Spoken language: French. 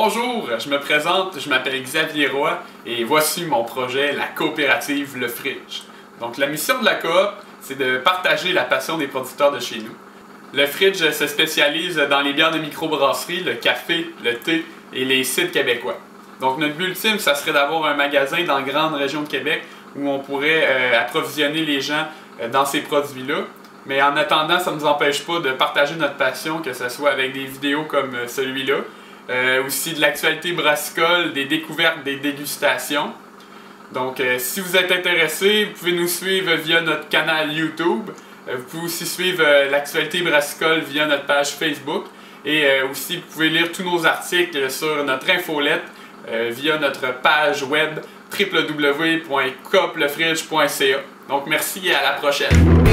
Bonjour, je me présente, je m'appelle Xavier Roy et voici mon projet, la coopérative Le Fridge. Donc la mission de la coop, c'est de partager la passion des producteurs de chez nous. Le Fridge se spécialise dans les bières de microbrasserie, le café, le thé et les cidres québécois. Donc notre but ultime, ça serait d'avoir un magasin dans la grande région de Québec où on pourrait approvisionner les gens dans ces produits-là. Mais en attendant, ça ne nous empêche pas de partager notre passion, que ce soit avec des vidéos comme celui-là, aussi de l'actualité brassicole, des découvertes, des dégustations. Donc si vous êtes intéressé, vous pouvez nous suivre via notre canal YouTube. Vous pouvez aussi suivre l'actualité brassicole via notre page Facebook. Et aussi, vous pouvez lire tous nos articles sur notre infolette via notre page web www.cooplefridge.ca. Donc merci et à la prochaine!